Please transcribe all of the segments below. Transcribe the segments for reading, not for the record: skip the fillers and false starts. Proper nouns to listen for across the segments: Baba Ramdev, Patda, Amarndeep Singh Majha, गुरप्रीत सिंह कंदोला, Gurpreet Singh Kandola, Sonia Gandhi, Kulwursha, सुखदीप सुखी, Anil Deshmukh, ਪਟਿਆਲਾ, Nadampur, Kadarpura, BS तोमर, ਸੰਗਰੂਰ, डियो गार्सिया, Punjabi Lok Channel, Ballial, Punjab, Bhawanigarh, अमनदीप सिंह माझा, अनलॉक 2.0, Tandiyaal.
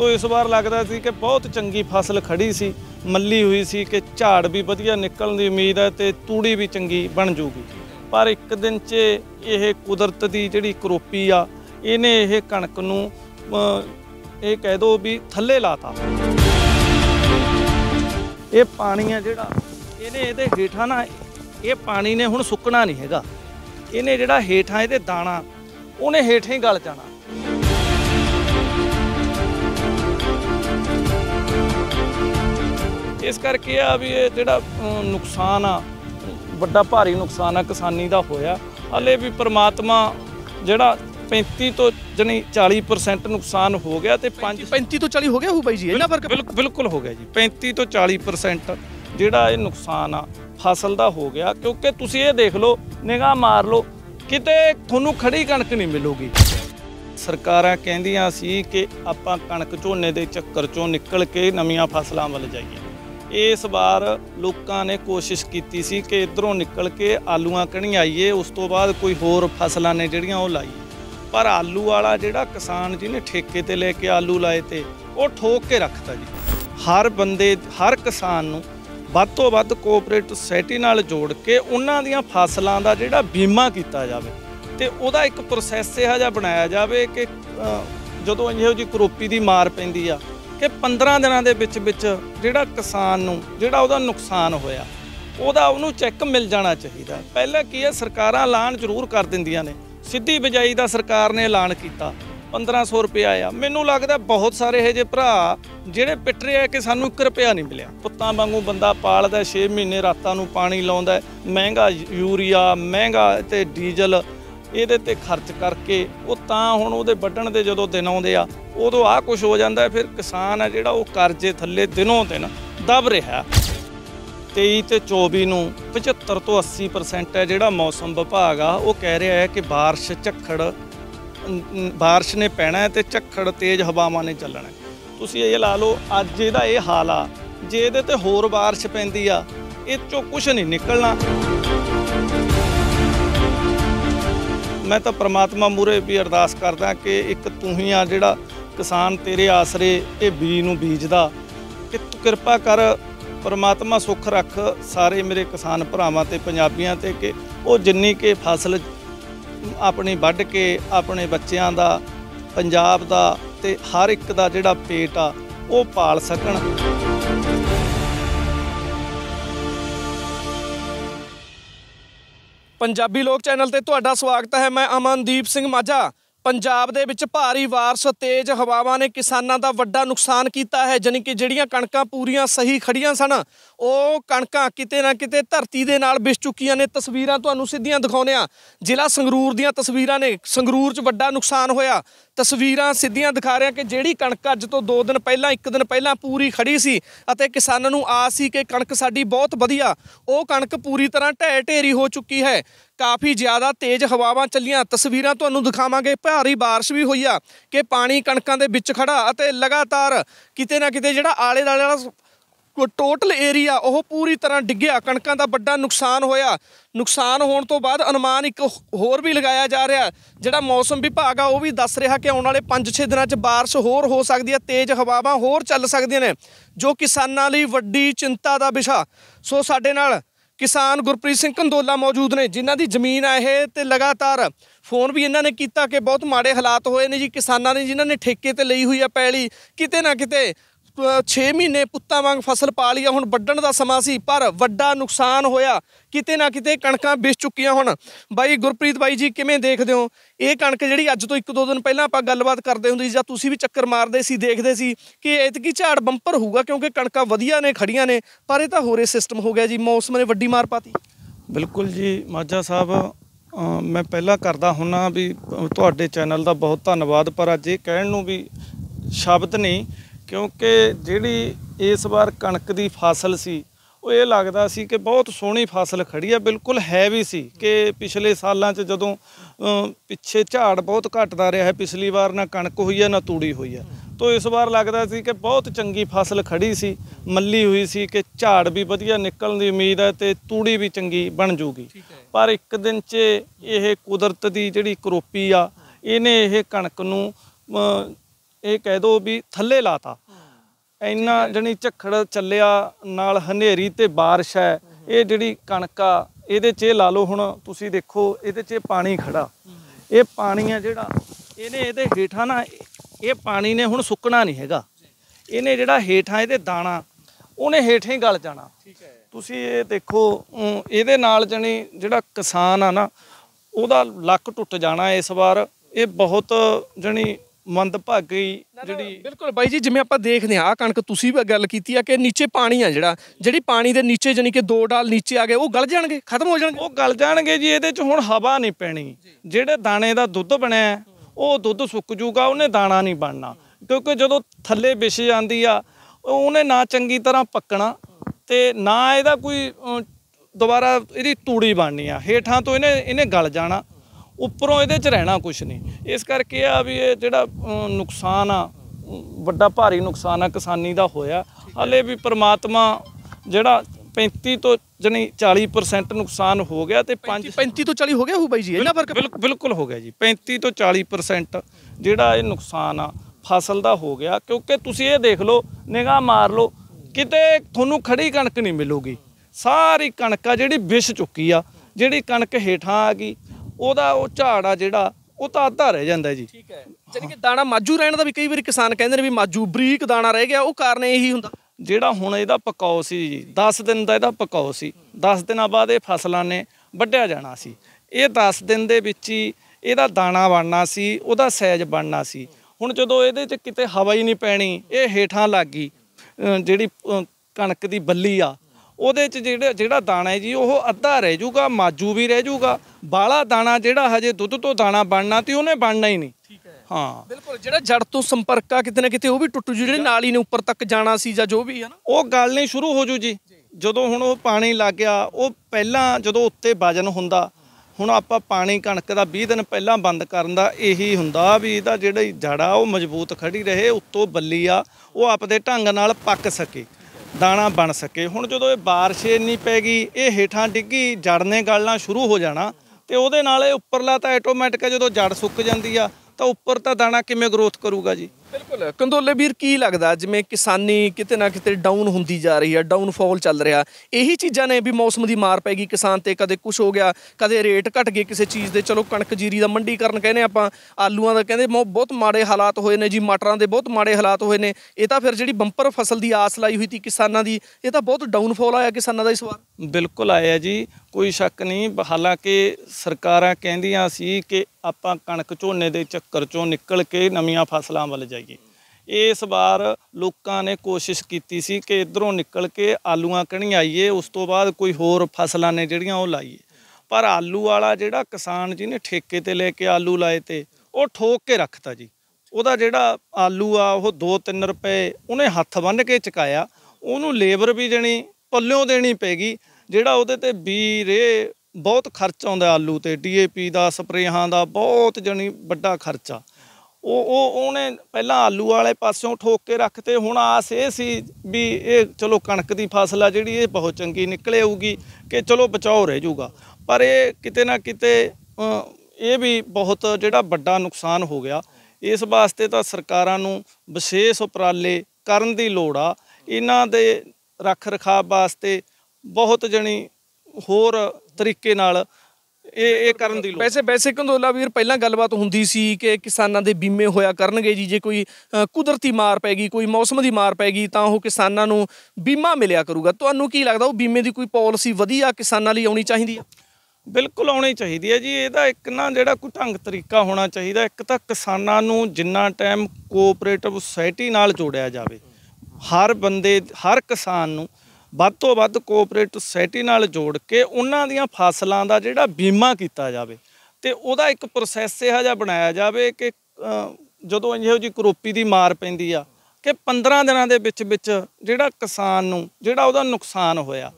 तो इस बार लगता सी कि बहुत चंगी फसल खड़ी सी, मल्ली हुई सी कि झाड़ भी वधिया निकलने की उम्मीद है तो तूड़ी भी चंगी बन जूगी। पर एक दिन च यह कुदरत की जिहड़ी करोपी आ, इहने यह कणक नूं कह दो भी थल्ले लाता। ये पानी है जिहड़ा इहने इहदे हेठां ना, ये पानी ने हुण सुकना नहीं हैगा। इहने जिहड़ा हेठां इहदे दाणा उहने हेठे ही गल जाना। इस करके आ भी ये जिहड़ा नुकसान आ, बड़ा भारी नुकसान आ किसानी का होया। हले भी परमात्मा जिहड़ा 35 तो जानी 40% नुकसान हो गया तो 35 तो 40 हो गया हो भाई जी, इतना फर्क बिल्कुल हो गया जी। 35 तो 40% जिहड़ा ये नुकसान आ फसल का हो गया, क्योंकि तुसीं ये देख लो, निगाह मार लो, किते तुहानूं खड़ी कणक नहीं मिलूगी। सरकारां कहंदियां सी कि आपां कणक झोने दे चक्कर चों निकल के नवीं फसलों वल जाइए। इस बार लोगों ने कोशिश कीती सी कि इधरों निकल के आलूआं कणी आईए, उस तो बाद कोई होर फसलां ने जिहड़ियां ओह लाई। पर आलू वाला जिहड़ा किसान जिहने ठेके ते लैके आलू लाए थे वो ठोक के रखता जी। हर बंदे हर किसान नूं ਵੱਧ ਤੋਂ ਵੱਧ कोऑपरेटिव सोसाइटी ਨਾਲ जोड़ के ਉਹਨਾਂ ਦੀਆਂ ਫਸਲਾਂ ਦਾ ਜਿਹੜਾ बीमा ਕੀਤਾ ਜਾਵੇ ਤੇ ਉਹਦਾ ਇੱਕ ਪ੍ਰੋਸੈਸ ਇਹ ਜਿਹਾ ਬਣਾਇਆ ਜਾਵੇ ਕਿ ਜਦੋਂ ਇਹੋ ਜਿਹੀ ਕਰੋਪੀ ਦੀ ਮਾਰ ਪੈਂਦੀ ਆ ਕਿ 15 ਦਿਨਾਂ ਦੇ ਵਿੱਚ ਵਿੱਚ ਜਿਹੜਾ ਕਿਸਾਨ ਨੂੰ ਜਿਹੜਾ ਉਹਦਾ ਨੁਕਸਾਨ ਹੋਇਆ ਉਹਦਾ ਉਹਨੂੰ ਚੈੱਕ ਮਿਲ ਜਾਣਾ ਚਾਹੀਦਾ। ਪਹਿਲਾਂ ਕੀ ਹੈ, ਸਰਕਾਰਾਂ ਐਲਾਨ ਜ਼ਰੂਰ ਕਰ ਦਿੰਦੀਆਂ ਨੇ, ਸਿੱਧੀ ਬਿਜਾਈ ਦਾ ਸਰਕਾਰ ਨੇ ਐਲਾਨ ਕੀਤਾ 1500 रुपया आ। मैनू लगता बहुत सारे यह जे भरा जेडे पिट रहे हैं कि सानू 1 रुपया नहीं मिले। पुत्तां वांगू बंदा पालदा, 6 महीने रातां नू पानी लाउंदा, महंगा यूरिया महंगा ते डीजल इहदे ते खर्च करके वो तां हुण उहदे वड्डण दे जदों दिन आउंदे आ उदों आ कुछ हो जांदा है। फिर किसान है जिहड़ा वो करजे थल्ले दिनों दिन दब रहा। 23 ते 24 नूं 75 तो 80% है जिहड़ा मौसम विभाग आ वो कह रहा है कि बारिश झक्खड़ बारिश ने पैना है तो झक्खड़ तेज़ हवावां ने चलना है। तुसीं ये ला लो अज इहदा ये हाल आ, जे इहदे ते होर बारिश पैंदी आ इह चों कुछ नहीं निकलना। मैं तो परमात्मा मूहरे भी अरदास करदा कि एक तूं ही आ जिहड़ा किसान तेरे आसरे ये बीज नूं बीजदा, कि तूं किरपा कर परमात्मा सुख रख सारे मेरे किसान भरावां ते पंजाबियां ते कि वो जिन्नी के फसल अपनी वढ़ के अपने बच्चों का पंजाब का ते हर एक का जिहड़ा पेट आ वो पाल सकन। पंजाबी लोक चैनल ते तुहाडा स्वागत है। मैं अमनदीप सिंह माझा। पंजाब दे विच भारी बारिश तेज़ हवावां ने किसानां दा वड्डा नुकसान कीता है। जानी कि जिहड़ियां कणकां पूरियां सही खड़ियां सन ਉਹ ਕਣਕਾਂ ਕਿਤੇ ਨਾ ਕਿਤੇ ਧਰਤੀ ਦੇ ਨਾਲ ਵਿਸ ਚੁੱਕੀਆਂ ਨੇ। ਤਸਵੀਰਾਂ ਤੁਹਾਨੂੰ ਸਿੱਧੀਆਂ ਦਿਖਾਉਂਦੇ ਹਾਂ, ਜ਼ਿਲ੍ਹਾ ਸੰਗਰੂਰ ਦੀਆਂ ਤਸਵੀਰਾਂ ਨੇ। ਸੰਗਰੂਰ 'ਚ ਵੱਡਾ ਨੁਕਸਾਨ ਹੋਇਆ, ਤਸਵੀਰਾਂ ਸਿੱਧੀਆਂ ਦਿਖਾ ਰਿਹਾ ਕਿ ਜਿਹੜੀ ਕਣਕ ਅੱਜ ਤੋਂ 2 ਦਿਨ ਪਹਿਲਾਂ 1 ਦਿਨ ਪਹਿਲਾਂ ਪੂਰੀ ਖੜੀ ਸੀ ਅਤੇ ਕਿਸਾਨਾਂ ਨੂੰ ਆਸ ਸੀ ਕਿ ਕਣਕ ਸਾਡੀ ਬਹੁਤ ਵਧੀਆ, ਉਹ ਕਣਕ ਪੂਰੀ ਤਰ੍ਹਾਂ ਢਹਿ ਢੇਰੀ ਹੋ ਚੁੱਕੀ ਹੈ। ਕਾਫੀ ਜ਼ਿਆਦਾ ਤੇਜ਼ ਹਵਾਵਾਂ ਚੱਲੀਆਂ। ਤਸਵੀਰਾਂ ਤੁਹਾਨੂੰ ਦਿਖਾਵਾਂਗੇ। ਭਾਰੀ ਬਾਰਿਸ਼ ਵੀ ਹੋਈ ਆ ਕਿ ਪਾਣੀ ਕਣਕਾਂ ਦੇ ਵਿੱਚ ਖੜਾ ਅਤੇ ਲਗਾਤਾਰ ਕਿਤੇ ਨਾ ਕਿਤੇ ਜਿਹੜਾ ਆਲੇ ਦੁਆਲੇ ਵਾਲਾ टोटल एरिया वह पूरी तरह डिग्या, कणकों का बड़ा नुकसान होया। नुकसान होने तो बाद अनुमान एक होर भी लगाया जा रहा, जिहड़ा मौसम विभाग आ वह भी दस रहा कि आने वाले 5-6 दिनों च बारिश होर हो सकती है, तेज़ हवावां होर चल सकदियां ने, जो किसानां लई वड्डी चिंता का विशा। सो साडे नाल किसान गुरप्रीत सिंह कंदोला मौजूद ने, जिन्हां दी जमीन आ इह ते लगातार फोन भी इन्होंने किया कि बहुत माड़े हालात होए ने जी किसानां ने, जिन्हां ने ठेके ते लई हुई है पैली, किते ना किते 6 महीने पुत्तां वांग फसल पा ली है, हुण वड्डण दा समा सी पर वड्डा नुकसान होया, किते ना किते कणकां विस चुक्कियां। हुण बाई गुरप्रीत बाई जी किवें देखदे हो ये कणक जिहड़ी अज तो 1-2 दिन पहलां आपां गल्लबात करदे हुंदे सी, जां तुसीं भी चक्कर मारदे सी देखदे सी कि ऐतकी झाड़ बंपर होऊगा क्योंकि कणकां वधिया ने खड़ियां ने, पर ये तां होरे सिस्टम हो गया जी, मौसम ने वड्डी मार पाती। बिल्कुल जी माझा साहब, मैं पहलां करदा हुन्ना भी तुहाडे चैनल दा बहुत धन्नवाद, पर अज ये कहण नूं भी शब्द नहीं, क्योंकि जिहड़ी इस बार कणक की फसल सी वो ये लगता सी कि बहुत सोहनी फसल खड़ी है, बिल्कुल है भी सी कि पिछले सालों च जदों पिछे झाड़ बहुत घटता रहा है, पिछली बार ना कणक हुई है ना तूड़ी हुई है, तो इस बार लगता सी कि बहुत चंगी फसल खड़ी सी, मल्ली हुई सी कि झाड़ भी वधिया निकलने की उम्मीद है तो तूड़ी भी चंगी बन जूगी। पर एक दिन च यह कुदरत की जिहड़ी करोपी आ, इहने यह कणक नूं ਇਹ ਕਹਿ ਦੋ ਵੀ ਥੱਲੇ ਲਾਤਾ। ਇੰਨਾ ਜਣੀ ਝੱਖੜ ਚੱਲਿਆ ਨਾਲ ਹਨੇਰੀ ਤੇ ਬਾਰਿਸ਼ ਹੈ, ਇਹ ਜਿਹੜੀ ਕਣਕ ਆ ਇਹਦੇ 'ਚ ਇਹ ਲਾ ਲਓ ਹੁਣ ਤੁਸੀਂ ਦੇਖੋ ਇਹਦੇ 'ਚ ਪਾਣੀ ਖੜਾ, ਇਹ ਪਾਣੀ ਆ ਜਿਹੜਾ ਇਹਨੇ ਇਹਦੇ ਹੇਠਾਂ ਨਾ ਇਹ ਪਾਣੀ ਨੇ ਹੁਣ ਸੁੱਕਣਾ ਨਹੀਂ ਹੈਗਾ, ਇਹਨੇ ਜਿਹੜਾ ਹੇਠਾਂ ਇਹਦੇ ਦਾਣਾ ਉਹਨੇ ਹੇਠਾਂ ਹੀ ਗਲ ਜਾਣਾ। ਤੁਸੀਂ ਇਹ ਦੇਖੋ ਇਹਦੇ ਨਾਲ ਜਣੀ ਜਿਹੜਾ ਕਿਸਾਨ ਆ ਨਾ ਉਹਦਾ ਲੱਕ ਟੁੱਟ ਜਾਣਾ ਇਸ ਵਾਰ। ਇਹ ਬਹੁਤ ਜਣੀ ਮੰਦਭਾਗੀ ਜਿਹੜੀ ਬਿਲਕੁਲ ਬਾਈ ਜੀ ਜਿਵੇਂ ਆਪਾਂ ਦੇਖਦੇ ਹਾਂ ਆ ਕਣਕ ਤੁਸੀਂ ਵੀ ਗੱਲ ਕੀਤੀ ਆ ਕਿ ਨੀਚੇ ਪਾਣੀ ਆ ਜਿਹੜਾ ਜਿਹੜੀ ਪਾਣੀ ਦੇ ਨੀਚੇ ਜਾਨੀ ਕਿ ਦੋ ਡਾਲ ਨੀਚੇ ਆ ਗਏ ਉਹ ਗਲ ਜਾਣਗੇ, ਖਤਮ ਹੋ ਜਾਣਗੇ, ਉਹ ਗਲ ਜਾਣਗੇ ਜੀ। ਇਹਦੇ 'ਚ ਹੁਣ ਹਵਾ ਨਹੀਂ ਪੈਣੀ, ਜਿਹੜੇ ਦਾਣੇ ਦਾ ਦੁੱਧ ਬਣਿਆ ਉਹ ਦੁੱਧ ਸੁੱਕ ਜੂਗਾ, ਉਹਨੇ ਦਾਣਾ ਨਹੀਂ ਬਣਨਾ ਕਿਉਂਕਿ ਜਦੋਂ ਥੱਲੇ ਵਿਛ ਜਾਂਦੀ ਆ ਉਹਨੇ ਨਾ ਚੰਗੀ ਤਰ੍ਹਾਂ ਪੱਕਣਾ ਤੇ ਨਾ ਇਹਦਾ ਕੋਈ ਦੁਬਾਰਾ ਇਹਦੀ ਤੂੜੀ ਬਣਨੀ ਆ। ਹੇਠਾਂ ਤੋਂ ਇਹਨੇ ਗਲ ਜਾਣਾ, ਉੱਪਰੋਂ ਇਹਦੇ 'ਚ ਰਹਿਣਾ ਕੁਛ ਨਹੀਂ। ਇਸ ਕਰਕੇ ਆ ਵੀ ਇਹ ਜਿਹੜਾ ਨੁਕਸਾਨ ਆ ਵੱਡਾ ਭਾਰੀ ਨੁਕਸਾਨ ਆ ਕਿਸਾਨੀ ਦਾ ਹੋਇਆ। ਹਾਲੇ ਵੀ ਪਰਮਾਤਮਾ ਜਿਹੜਾ 35 ਤੋਂ ਜਾਨੀ 40% ਨੁਕਸਾਨ ਹੋ ਗਿਆ ਤੇ 35 ਤੋਂ 40 ਹੋ ਗਿਆ ਹੋ ਬਾਈ ਜੀ, ਇਹਨਾਂ ਫਰਕ ਬਿਲਕੁਲ ਹੋ ਗਿਆ ਜੀ। 35 ਤੋਂ 40% ਜਿਹੜਾ ਇਹ ਨੁਕਸਾਨ ਆ ਫਸਲ ਦਾ ਹੋ ਗਿਆ ਕਿਉਂਕਿ ਤੁਸੀਂ ਇਹ ਦੇਖ ਲਓ, ਨਿਗਾਹ ਮਾਰ ਲਓ, ਕਿਤੇ ਤੁਹਾਨੂੰ ਖੜੀ ਕਣਕ ਨਹੀਂ ਮਿਲੂਗੀ। ਸਾਰੀ ਕਣਕ ਆ ਜਿਹੜੀ ਵਿਛ ਚੁੱਕੀ ਆ, ਜਿਹੜੀ ਕਣਕ ਹੇਠਾਂ ਆ ਗਈ ਉਹਦਾ ਉਹ ਝਾੜ ਆ ਜਿਹੜਾ ਉਹ ਤਾਂ ਅੱਧਾ ਰਹਿ ਜਾਂਦਾ ਜੀ। ਠੀਕ ਹੈ, ਯਾਨੀ ਕਿ ਦਾਣਾ ਮਾਜੂ ਰਹਿਣ ਦਾ ਵੀ ਕਈ ਵਾਰੀ ਕਿਸਾਨ ਕਹਿੰਦੇ ਨੇ ਵੀ ਮਾਜੂ ਬਰੀਕ ਦਾਣਾ ਰਹਿ ਗਿਆ, ਉਹ ਕਾਰਨ ਇਹੀ ਹੁੰਦਾ ਜਿਹੜਾ ਹੁਣ ਇਹਦਾ ਪਕਾਉ ਸੀ ਜੀ 10 ਦਿਨ ਦਾ ਇਹਦਾ ਪਕਾਉ ਸੀ, 10 ਦਿਨਾਂ ਬਾਅਦ ਇਹ ਫਸਲਾਂ ਨੇ ਵੱਢਿਆ ਜਾਣਾ ਸੀ। ਇਹ 10 ਦਿਨ ਦੇ ਵਿੱਚ ਹੀ ਇਹਦਾ ਦਾਣਾ ਬਣਨਾ ਸੀ, ਉਹਦਾ ਸਾਈਜ਼ ਬਣਨਾ ਸੀ। ਹੁਣ ਜਦੋਂ ਇਹਦੇ 'ਚ ਕਿਤੇ ਹਵਾ ਹੀ ਨਹੀਂ ਪੈਣੀ, ਇਹ ਹੇਠਾਂ ਲੱਗ ਗਈ ਜਿਹੜੀ ਕਣਕ ਦੀ ਬੱਲੀ ਆ ਉਹਦੇ 'ਚ ਜਿਹੜਾ ਦਾਣਾ ਹੈ ਜੀ ਉਹ ਅੱਧਾ ਰਹਿ ਜਾਊਗਾ, ਮਾਜੂ ਵੀ ਰਹਿ ਜਾਊਗਾ। ਬਾਲਾ ਦਾਣਾ ਜਿਹੜਾ ਹਜੇ ਦੁੱਧ ਤੋਂ ਦਾਣਾ ਬਣਨਾ ਤੇ ਉਹਨੇ ਬਣਨਾ ਹੀ ਨਹੀਂ। ਠੀਕ ਹੈ, ਹਾਂ ਬਿਲਕੁਲ, ਜਿਹੜਾ ਜੜ ਤੋਂ ਸੰਪਰਕ ਆ ਕਿਤੇ ਨਾ ਕਿਤੇ ਉਹ ਵੀ ਟੁੱਟ ਜੂ, ਜਿਹੜੇ ਨਾਲੀ ਨੇ ਉੱਪਰ ਤੱਕ ਜਾਣਾ ਸੀ ਜਾਂ ਜੋ ਵੀ ਹੈ ਨਾ ਉਹ ਗੱਲ ਨਹੀਂ ਸ਼ੁਰੂ ਹੋ ਜੂ ਜੀ। ਜਦੋਂ ਹੁਣ ਉਹ ਪਾਣੀ ਲੱਗ ਗਿਆ, ਉਹ ਪਹਿਲਾਂ ਜਦੋਂ ਉੱਤੇ ਵਜਨ ਹੁੰਦਾ, ਹੁਣ ਆਪਾਂ ਪਾਣੀ ਕਣਕ ਦਾ 20 ਦਿਨ ਪਹਿਲਾਂ ਬੰਦ ਕਰਨ ਦਾ ਇਹੀ ਹੁੰਦਾ ਵੀ ਇਹਦਾ ਜਿਹੜੀ ਜੜ ਆ ਉਹ ਮਜ਼ਬੂਤ ਖੜੀ ਰਹੇ, ਉੱਤੋਂ ਬੱਲੀ ਆ ਉਹ ਆਪਦੇ ਢੰਗ ਨਾਲ ਪੱਕ ਸਕੇ, ਦਾਣਾ ਬਣ ਸਕੇ। ਹੁਣ ਜਦੋਂ ਇਹ ਬਾਰਿਸ਼ ਇੰਨੀ ਪੈ ਗਈ, ਇਹ ਹੇਠਾਂ ਡਿੱਗੀ, ਜੜ ਨੇ ਗਲਣਾ ਸ਼ੁਰੂ ਹੋ ਜਾਣਾ ਤੇ ਉਹਦੇ ਨਾਲ ਇਹ ਉੱਪਰਲਾ ਤਾਂ ਆਟੋਮੈਟਿਕ ਜਦੋਂ ਜੜ ਸੁੱਕ ਜਾਂਦੀ ਆ ਤਾਂ ਉੱਪਰ ਤਾਂ ਦਾਣਾ ਕਿਵੇਂ ਗਰੋਥ ਕਰੂਗਾ ਜੀ। ਬਿਲਕੁਲ ਕੰਦੋਲੇ ਵੀਰ ਕੀ ਲੱਗਦਾ ਜਿਵੇਂ ਕਿਸਾਨੀ ਕਿਤੇ ਨਾ ਕਿਤੇ ਡਾਊਨ ਹੁੰਦੀ ਜਾ ਰਹੀ ਆ, ਡਾਊਨਫਾਲ ਚੱਲ ਰਿਹਾ, ਇਹੀ ਚੀਜ਼ਾਂ ਨੇ ਵੀ ਮੌਸਮ ਦੀ ਮਾਰ ਪੈ ਗਈ ਕਿਸਾਨ ਤੇ, ਕਦੇ ਕੁਛ ਹੋ ਗਿਆ, ਕਦੇ ਰੇਟ ਘਟ ਗਏ ਕਿਸੇ ਚੀਜ਼ ਦੇ। ਚਲੋ ਕਣਕ ਜੀਰੀ ਦਾ ਮੰਡੀਕਰਨ ਕਹਿੰਦੇ ਆਪਾਂ, ਆਲੂਆਂ ਦਾ ਕਹਿੰਦੇ ਬਹੁਤ ਮਾੜੇ ਹਾਲਾਤ ਹੋਏ ਨੇ ਜੀ, ਮਟਰਾਂ ਦੇ ਬਹੁਤ ਮਾੜੇ ਹਾਲਾਤ ਹੋਏ ਨੇ। ਇਹ ਤਾਂ ਫਿਰ ਜਿਹੜੀ ਬੰਪਰ ਫਸਲ ਦੀ ਆਸ ਲਾਈ ਹੋਈ ਸੀ ਕਿਸਾਨਾਂ ਦੀ, ਇਹ ਤਾਂ ਬਹੁਤ ਡਾਊਨਫਾਲ ਆਇਆ ਕਿਸਾਨਾਂ ਦਾ ਇਸ ਵਾਰ। ਬਿਲਕੁਲ ਆਇਆ ਜੀ, ਕੋਈ ਸ਼ੱਕ ਨਹੀਂ। ਹਾਲਾਂਕਿ ਸਰਕਾਰਾਂ ਕਹਿੰਦੀਆਂ ਸੀ ਕਿ ਆਪਾਂ ਕਣਕ ਝੋਨੇ ਦੇ ਚੱਕਰ 'ਚੋਂ ਨਿਕਲ ਕੇ ਨਵੀਆਂ ਫਸਲਾਂ ਵੱਲ ਜਾਈਏ। ਇਸ ਵਾਰ ਲੋਕਾਂ ਨੇ ਕੋਸ਼ਿਸ਼ ਕੀਤੀ ਸੀ ਕਿ ਇਧਰੋਂ ਨਿਕਲ ਕੇ ਆਲੂਆਂ ਕਣੀ ਆਈਏ, ਉਸ ਤੋਂ ਬਾਅਦ ਕੋਈ ਹੋਰ ਫਸਲਾਂ ਨੇ ਜਿਹੜੀਆਂ ਉਹ ਲਾਈਏ। ਪਰ ਆਲੂ ਵਾਲਾ ਜਿਹੜਾ ਕਿਸਾਨ ਜੀ ਨੇ ਠੇਕੇ ਤੇ ਲੈ ਕੇ ਆਲੂ ਲਾਏ ਤੇ ਉਹ ਠੋਕ ਕੇ ਰੱਖਤਾ ਜੀ। ਉਹਦਾ ਜਿਹੜਾ ਆਲੂ ਆ ਉਹ 2-3 ਰੁਪਏ ਉਹਨੇ ਹੱਥ ਬੰਨ੍ਹ ਕੇ ਚੁਕਾਇਆ, ਉਹਨੂੰ ਲੇਬਰ ਵੀ ਦੇਣੀ ਪੱਲਿਓਂ ਦੇਣੀ ਪੈ ਗਈ, ਜਿਹੜਾ ਉਹਦੇ ਤੇ ਬੀ ਰੇ ਬਹੁਤ ਖਰਚ ਆਉਂਦਾ ਆਲੂ ਤੇ, DAP ਦਾ, ਸਪਰੇਹਾਂ ਦਾ, ਬਹੁਤ ਜਾਣੀ ਵੱਡਾ ਖਰਚਾ। ਉਹ ਉਹਨੇ ਪਹਿਲਾਂ ਆਲੂ ਵਾਲੇ ਪਾਸਿਓਂ ਠੋਕ ਕੇ ਰੱਖਤੇ। ਹੁਣ ਆਸ ਇਹ ਸੀ ਵੀ ਇਹ ਚਲੋ ਕਣਕ ਦੀ ਫਸਲ ਆ ਜਿਹੜੀ ਇਹ ਬਹੁਤ ਚੰਗੀ ਨਿਕਲੇ ਆਊਗੀ ਕਿ ਚਲੋ ਬਚਾਓ ਰਹਿ ਜਾਊਗਾ, ਪਰ ਇਹ ਕਿਤੇ ਨਾ ਕਿਤੇ ਇਹ ਵੀ ਬਹੁਤ ਜਿਹੜਾ ਵੱਡਾ ਨੁਕਸਾਨ ਹੋ ਗਿਆ। ਇਸ ਵਾਸਤੇ ਤਾਂ ਸਰਕਾਰਾਂ ਨੂੰ ਵਿਸ਼ੇਸ਼ ਉਪਰਾਲੇ ਕਰਨ ਦੀ ਲੋੜ ਆ, ਇਹਨਾਂ ਦੇ ਰੱਖ ਰਖਾਵ ਵਾਸਤੇ ਬਹੁਤ ਜਾਣੀ ਹੋਰ ਤਰੀਕੇ ਨਾਲ ਇਹ ਕਰਨ ਦੀ ਲੋੜ। ਵੈਸੇ ਕੰਦੋਲਾ ਵੀਰ ਪਹਿਲਾਂ ਗੱਲਬਾਤ ਹੁੰਦੀ ਸੀ ਕਿ ਕਿਸਾਨਾਂ ਦੇ ਬੀਮੇ ਹੋਇਆ ਕਰਨਗੇ ਜੀ, ਜੇ ਕੋਈ ਕੁਦਰਤੀ ਮਾਰ ਪੈ ਗਈ, ਕੋਈ ਮੌਸਮ ਦੀ ਮਾਰ ਪੈ ਗਈ ਤਾਂ ਉਹ ਕਿਸਾਨਾਂ ਨੂੰ ਬੀਮਾ ਮਿਲਿਆ ਕਰੂਗਾ। ਤੁਹਾਨੂੰ ਕੀ ਲੱਗਦਾ ਉਹ ਬੀਮੇ ਦੀ ਕੋਈ ਪਾਲਿਸੀ ਵਧੀਆ ਕਿਸਾਨਾਂ ਲਈ ਆਉਣੀ ਚਾਹੀਦੀ ਆ? ਬਿਲਕੁਲ ਆਉਣੀ ਚਾਹੀਦੀ ਹੈ ਜੀ। ਇਹਦਾ ਇੱਕ ਨਾ ਜਿਹੜਾ ਕੋਈ ਢੰਗ ਤਰੀਕਾ ਹੋਣਾ ਚਾਹੀਦਾ। ਇੱਕ ਤਾਂ ਕਿਸਾਨਾਂ ਨੂੰ ਜਿੰਨਾ ਟਾਈਮ ਕੋਆਪਰੇਟਿਵ ਸੁਸਾਇਟੀ ਨਾਲ ਜੋੜਿਆ ਜਾਵੇ, ਹਰ ਬੰਦੇ ਹਰ ਕਿਸਾਨ ਨੂੰ ਵੱਧ ਤੋਂ ਵੱਧ ਕੋਆਪਰੇਟਿਵ ਸੁਸਾਇਟੀ ਨਾਲ ਜੋੜ ਕੇ ਉਹਨਾਂ ਦੀਆਂ ਫਸਲਾਂ ਦਾ ਜਿਹੜਾ ਬੀਮਾ ਕੀਤਾ ਜਾਵੇ ਤੇ ਉਹਦਾ ਇੱਕ ਪ੍ਰੋਸੈਸ ਇਹੋ ਜਿਹਾ ਬਣਾਇਆ ਜਾਵੇ ਕਿ ਜਦੋਂ ਇਹੋ ਜਿਹੀ ਕਰੋਪੀ ਦੀ ਮਾਰ ਪੈਂਦੀ ਆ ਕਿ 15 ਦਿਨਾਂ ਦੇ ਵਿੱਚ ਜਿਹੜਾ ਕਿਸਾਨ ਨੂੰ ਜਿਹੜਾ ਉਹਦਾ ਨੁਕਸਾਨ ਹੋਇਆ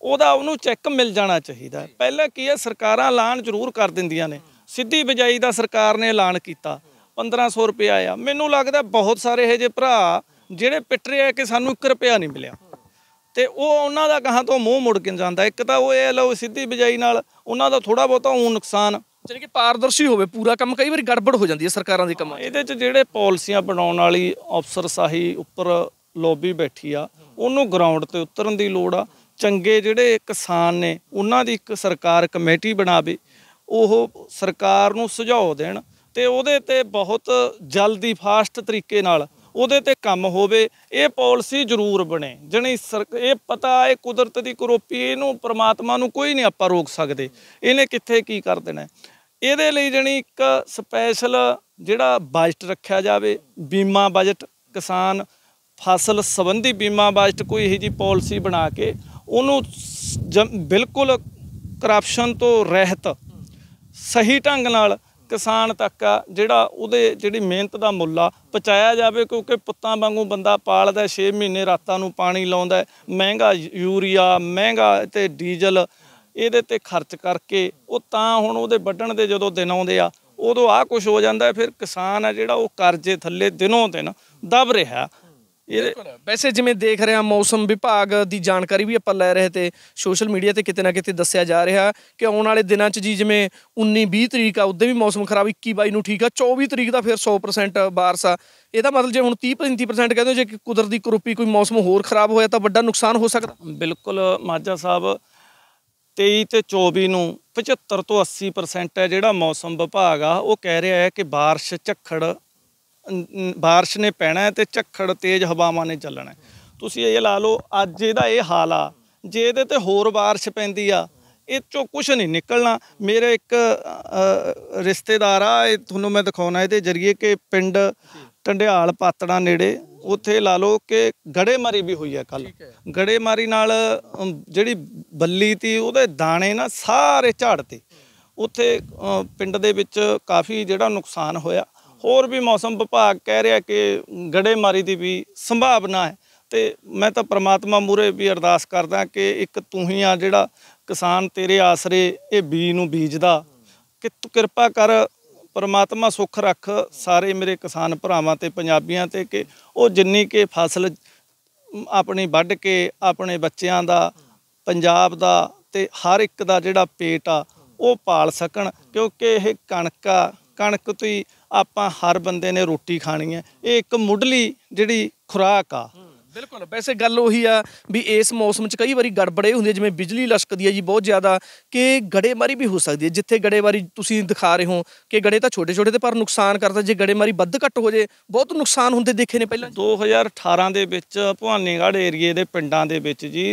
ਉਹਦਾ ਉਹਨੂੰ ਚੈੱਕ ਮਿਲ ਜਾਣਾ ਚਾਹੀਦਾ। ਪਹਿਲਾਂ ਕੀ ਹੈ, ਸਰਕਾਰਾਂ ਐਲਾਨ ਜ਼ਰੂਰ ਕਰ ਦਿੰਦੀਆਂ ਨੇ, ਸਿੱਧੀ ਬਿਜਾਈ ਦਾ ਸਰਕਾਰ ਨੇ ਐਲਾਨ ਕੀਤਾ 1500 ਰੁਪਏ ਆ। ਮੈਨੂੰ ਲੱਗਦਾ ਬਹੁਤ ਸਾਰੇ ਇਹੋ ਜਿਹੇ ਭਰਾ ਜਿਹੜੇ ਪਿੱਟ ਰਹੇ ਆ ਕਿ ਸਾਨੂੰ 1 ਰੁਪਿਆ ਨਹੀਂ ਮਿਲਿਆ ਤੇ ਉਹ ਉਹਨਾਂ ਦਾ ਕਹਾਂ ਤੋਂ ਮੂੰਹ ਮੁੜ ਕੇ ਜਾਂਦਾ। ਇੱਕ ਤਾਂ ਉਹ ਇਹ ਲਓ ਸਿੱਧੀ ਬਿਜਾਈ ਨਾਲ ਉਹਨਾਂ ਦਾ ਥੋੜਾ ਬਹੁਤਾ ਉਹ ਨੁਕਸਾਨ यानी कि पारदर्शी होवे पूरा काम। कई बार गड़बड़ हो जाती है सरकारों के काम। ये जोड़े पॉलिसियां बनाने वाली अफसरशाही उपर लॉबी बैठी आ, उन्होंने ग्राउंड से उतरन की लोड़ आ। चंगे जोड़े किसान ने उन्हों की एक सरकार कमेटी बनावे, वो सरकार नूं सुझाव देण ते उहदे ते बहुत जल्दी फास्ट तरीके नाल उहदे ते काम होवे। ये पॉलिसी जरूर बने। जनी ये पता है कुदरत की करोपी, इनू परमात्मा नू कोई नहीं आपां रोक सकते, इन्हें कित्थे की कर देना। इहदे लई जनी एक स्पैशल जिहड़ा बजट रखिया जावे, बीमा बजट, किसान फसल संबंधी बीमा बजट, कोई इहो जी पॉलिसी बना के उन्होंने बिल्कुल करप्शन तो रहत सही ढंग नाल किसान तक आ जिहड़ा उहदे जिहड़ी मेहनत दा मुल्ला पहुँचाया जावे। क्योंकि पुत्तां वांगू बंदा पालदा, 6 महीने रातां नूं पानी लाउंदा, महंगा यूरिया, महंगा ते डीजल इहदे ते खर्च करके वो तां हुण उहदे वड्ढण दे जदों दिन आउंदे आ उदों आ कुछ हो जांदा है। फिर किसान आ जिहड़ा वो करजे थल्ले दिनों दिन दब रहा। वैसे जिमें देख रहे हैं मौसम विभाग की जानकारी भी आप लै रहे थे, सोशल मीडिया पर कितने ना कितने दस्या जा रहा कि आने वाले दिनों जी जिमें 19-20 तरीक आ उदे भी मौसम खराब, 21-22 नूं ठीक आ, 24 तरीक का फिर 100% बारिश आ। यह मतलब जो हम 30-35% कहते हो जे कुदरती करोपी कोई मौसम होर खराब होया तो बड़ा नुकसान हो सकता। बिल्कुल माझा साहब, 23 ते 24 नूं 75 तो 80% है जिहड़ा मौसम विभाग आ वो कह रहा है कि बारिश झक्खड़ बारिश ने पैना है तो झक्खड़ तेज़ हवावां ने चलना है। तुसीं ये ला लो अज इहदा ये हाल आ, जे इहदे ते होर बारिश पैंदी आ इह चों कुछ नहीं निकलना। मेरे एक रिश्तेदार आ, तुहानूं मैं दिखाउणा इहदे जरिए कि पिंड टंडियाल पातड़ा नेड़े उत्थे ला लो कि गड़ेमारी भी हुई है कल। गड़ेमारी नाल जिहड़ी बल्ली ती उहदे दाणे ना सारे झाड़ते, उत्थे पिंड दे विच काफ़ी जिहड़ा नुकसान होया। होर भी मौसम विभाग कह रहा कि गड़ेमारी की भी संभावना है। तो मैं तो परमात्मा मूहरे भी अरदास करदा कि एक तू ही आ जिहड़ा किसान तेरे आसरे ये बीज नूं बीजदा, कि तू किरपा कर परमात्मा सुख रख सारे मेरे किसान भरावां ते पंजाबियां ते, कि वो जिन्नी के फसल अपनी वढ़ के अपने बच्चों का पंजाब का ते हर एक का जिहड़ा पेट आ वो पाल सकन। क्योंकि यह कणक आ, कणक तो ही आपां हर बंदे ने रोटी खानी है, ये एक मुढ़ली जिहड़ी खुराक आ। बिल्कुल, वैसे गल उही आ भी इस मौसम च कई बारी गड़बड़े हुंदी है, जिवें बिजली लशकदी है जी बहुत ज़्यादा, कि गड़ेमारी भी हो सकती है। जिथे गड़ेमारी तुसीं दिखा रहे हो कि गड़े तो छोटे छोटे थे पर नुकसान करता, जे गड़ेमारी वध घट हो जाए बहुत नुकसान हुंदे देखे ने। पहले 2018 दे विच भवानीगढ़ एरिए दे पिंडां दे विच जी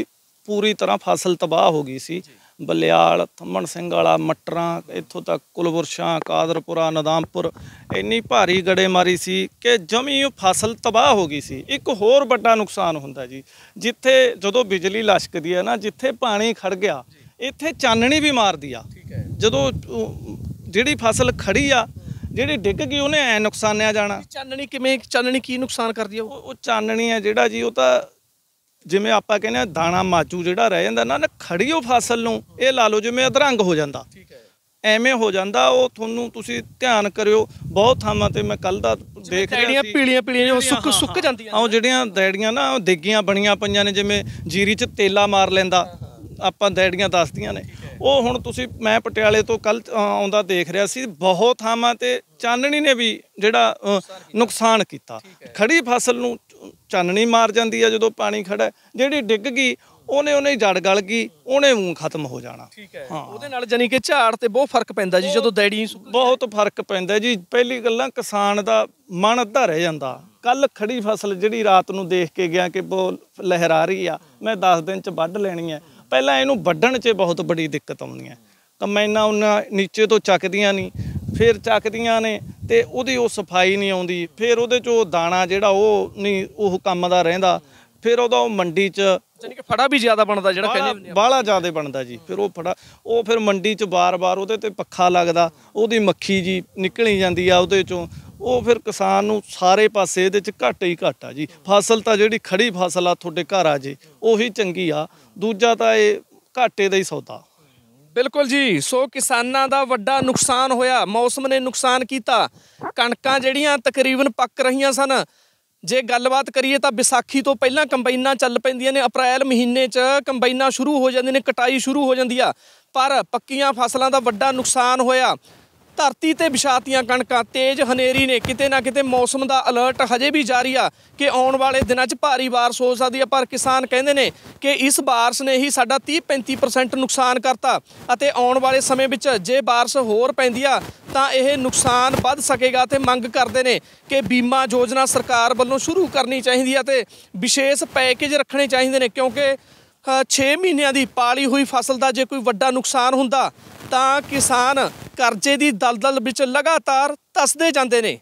पूरी तरह फसल तबाह हो गई सी। बलियाल, थमन सिंह वाला, मटरां, इत्थों तक कुलवुरशा, कादरपुरा, नदामपुर, इन्नी भारी गड़ेमारी सी कि जमी फसल तबाह हो गई सी। एक होर बड़ा नुकसान हुंदा जी, जिथे जदों बिजली लशकदी है ना, जिथे पानी खड़ गया इत्थे चाननी भी मारदी आ। जदों जिहड़ी फसल खड़ी आ जिहड़ी डिग गई उहने ऐ नुकसानिया जाना। चाननी किवें, चाननी की नुकसान करदी आ? वो चाननी है जिहड़ा जी, वो तो जिमें आप कहने दाणा माचू जिहड़ा रह जांदा ना खड़ी हो फसल नूं, ये ला लो जिमें अधरंग हो जाता, एवें हो जाता। वो थोनू तुसीं ध्यान करियो, बहुत थावां ते मैं कल दा देख रहा सी पीलियां पीलियां सुक सुक जांदियां आ जिहड़ियां दैड़ियां ना देगियां बणियां पईयां ने, जिमें जीरी च तेला मार लैंदा आपां दैड़ियां दसदियां ने। ਉਹ ਹੁਣ ਤੁਸੀਂ मैं ਪਟਿਆਲੇ ਤੋਂ ਕੱਲ ਆਉਂਦਾ ਦੇਖ ਰਿਹਾ ਸੀ, ਬਹੁਤ ਥਾਵਾਂ ਤੇ ਚਾਨਣੀ ਨੇ ਵੀ ਜਿਹੜਾ ਨੁਕਸਾਨ ਕੀਤਾ। ਖੜੀ ਫਸਲ ਨੂੰ ਚਾਨਣੀ ਮਾਰ ਜਾਂਦੀ ਆ ਜਦੋਂ ਪਾਣੀ ਖੜਾ, ਜਿਹੜੀ ਡਿੱਗ ਗਈ ਉਹਨੇ ਜੜ ਗਲ ਗਈ, ਉਹਨੇ ਮੂੰਹ ਖਤਮ ਹੋ ਜਾਣਾ। ਹਾਂ, ਉਹਦੇ ਨਾਲ ਜਾਨੀ ਕਿ ਝਾੜ ਤੇ ਬਹੁਤ ਫਰਕ ਪੈਂਦਾ ਜੀ, ਜਦੋਂ ਦੈੜੀ ਬਹੁਤ ਫਰਕ ਪੈਂਦਾ ਜੀ। ਪਹਿਲੀ ਗੱਲਾਂ ਕਿਸਾਨ ਦਾ ਮਨ ਅੱਧਾ ਰਹਿ ਜਾਂਦਾ। ਕੱਲ ਖੜੀ ਫਸਲ ਜਿਹੜੀ ਰਾਤ ਨੂੰ ਦੇਖ ਕੇ ਗਿਆ ਕਿ ਬਹੁਤ ਲਹਿਰਾ ਰਹੀ ਆ, ਮੈਂ 10 ਦਿਨ ਚ ਵੱਢ ਲੈਣੀ ਆ। पहला इनू वढ़न च बहुत बड़ी दिक्कत आउंदी है, कमैना उन्ना नीचे तो चकदियां नहीं, फिर चकदियां ने ते उहदी ओह सफाई नहीं आउंदी, फिर उहदे चो दाणा जिहड़ा ओह नहीं ओह कम दा रहिंदा, फिर उहदा ओह मंडी च जानी कि फड़ा भी ज़्यादा बनता, जिहड़ा कहने बाला ज़्यादा बनता जी। फिर वो फड़ा वो फिर मंडी च बार बार उहदे ते पक्खा लगदा, उहदी मक्खी जी निकली जाती है उहदे चों। ਉਹ ਫਿਰ ਕਿਸਾਨ ਨੂੰ ਸਾਰੇ ਪਾਸੇ ਇਹਦੇ 'ਚ ਘਾਟਾ ਹੀ ਘਾਟਾ ਜੀ। ਫਸਲ ਤਾਂ ਜਿਹੜੀ ਖੜੀ ਫਸਲ ਆ ਤੁਹਾਡੇ ਘਰ ਆ ਜੇ ਉਹੀ ਚੰਗੀ ਆ, ਦੂਜਾ ਤਾਂ ਇਹ ਘਾਟੇ ਦਾ ਹੀ ਸੌਦਾ। ਬਿਲਕੁਲ ਜੀ, ਸੋ ਕਿਸਾਨਾਂ ਦਾ ਵੱਡਾ ਨੁਕਸਾਨ ਹੋਇਆ, ਮੌਸਮ ਨੇ ਨੁਕਸਾਨ ਕੀਤਾ। ਕਣਕਾਂ ਜਿਹੜੀਆਂ ਤਕਰੀਬਨ ਪੱਕ ਰਹੀਆਂ ਸਨ, ਜੇ ਗੱਲਬਾਤ ਕਰੀਏ ਤਾਂ ਵਿਸਾਖੀ ਤੋਂ ਪਹਿਲਾਂ ਕੰਬਾਈਨਾਂ ਚੱਲ ਪੈਂਦੀਆਂ ਨੇ, ਅਪ੍ਰੈਲ ਮਹੀਨੇ 'ਚ ਕੰਬਾਈਨਾਂ ਸ਼ੁਰੂ ਹੋ ਜਾਂਦੀਆਂ ਨੇ, ਕਟਾਈ ਸ਼ੁਰੂ ਹੋ ਜਾਂਦੀ ਆ, ਪਰ ਪੱਕੀਆਂ ਫਸਲਾਂ ਦਾ ਵੱਡਾ ਨੁਕਸਾਨ ਹੋਇਆ। ਧਰਤੀ ਤੇ ਵਿਛਾਤੀਆਂ ਕਣਕਾਂ ਤੇਜ਼ ਹਨੇਰੀ ਨੇ ਕਿਤੇ ਨਾ ਕਿਤੇ ਮੌਸਮ ਦਾ ਅਲਰਟ ਹਜੇ ਵੀ ਜਾਰੀ ਆ ਕਿ ਆਉਣ ਵਾਲੇ ਦਿਨਾਂ 'ਚ ਭਾਰੀ ਬਾਰਿਸ਼ ਹੋ ਸਕਦੀ ਆ। ਪਰ ਕਿਸਾਨ ਕਹਿੰਦੇ ਨੇ ਕਿ ਇਸ ਬਾਰਿਸ਼ ਨੇ ਹੀ ਸਾਡਾ 30-35% ਨੁਕਸਾਨ ਕਰਤਾ ਅਤੇ ਆਉਣ ਵਾਲੇ ਸਮੇਂ ਵਿੱਚ ਜੇ ਬਾਰਿਸ਼ ਹੋਰ ਪੈਂਦੀ ਆ ਤਾਂ ਇਹ ਨੁਕਸਾਨ ਵੱਧ ਸकेगा। तो ਮੰਗ ਕਰਦੇ ਨੇ ਕਿ बीमा योजना सरकार ਵੱਲੋਂ शुरू करनी चाहिए ਅਤੇ विशेष पैकेज रखने चाहिए ने क्योंकि 6 महीनों की पाली हुई फसल का जो कोई ਵੱਡਾ नुकसान ਹੁੰਦਾ ਤਾਂ किसान ਕਰਜ਼ੇ ਦੀ ਦਲਦਲ ਵਿੱਚ लगातार ਧੱਸਦੇ ਜਾਂਦੇ ਨੇ।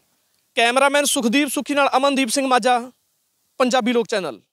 कैमरामैन सुखदीप सुखी ਨਾਲ ਅਮਨਦੀਪ ਸਿੰਘ ਮਾਝਾ, पंजाबी लोक चैनल।